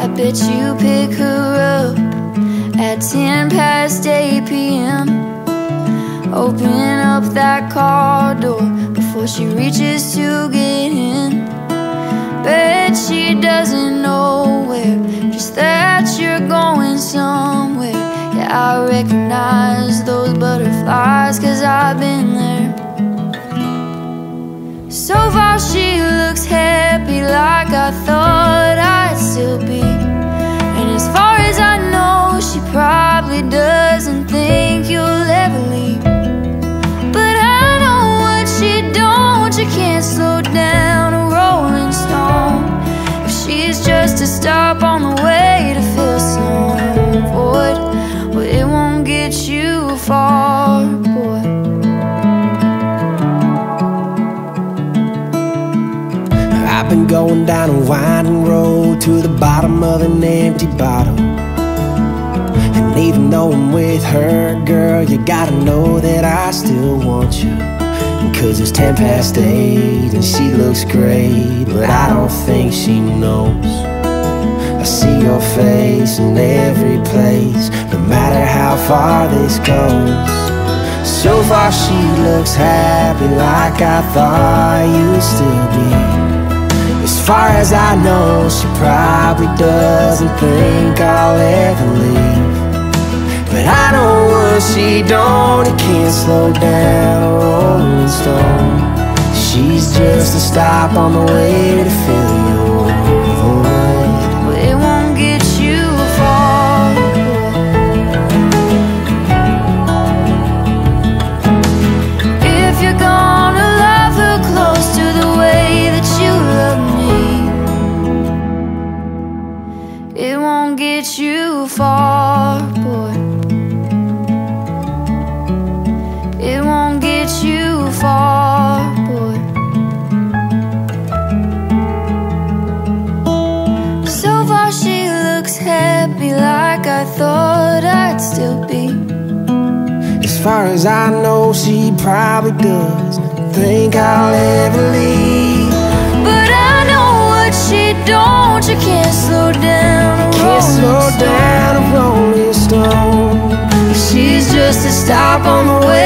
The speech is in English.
I bet you pick her up at 10 past 8 p.m. Open up that car door before she reaches to get in. Bet she doesn't know where, just that you're going somewhere. Yeah, I recognize those butterflies, 'cause I've been there. So far she looks happy, like I thought I'd still be. And as far as I know, she probably doesn't think you'll ever leave. She can't slow down a rolling stone if she's just a stop on the way to fill some void. Well, it won't get you far, boy. I've been going down a winding road to the bottom of an empty bottle. And even though I'm with her, girl, you gotta know that I still want you. 'Cause it's 10 past 8 and she looks great, but I don't think she knows. I see your face in every place, no matter how far this goes. So far she looks happy, like I thought you'd still be. As far as I know, she probably doesn't think I'll ever leave. But I know what she don't, it can't slow down a rolling stone. She's just a stop on the way to fill your void. Well, it won't get you far. If you're gonna love her close to the way that you love me, it won't get you far, boy. Far, boy. So far she looks happy, like I thought I'd still be. As far as I know, she probably doesn't think I'll ever leave. But I know what she don't, you can't slow down a rolling stone. She's just a stop on the way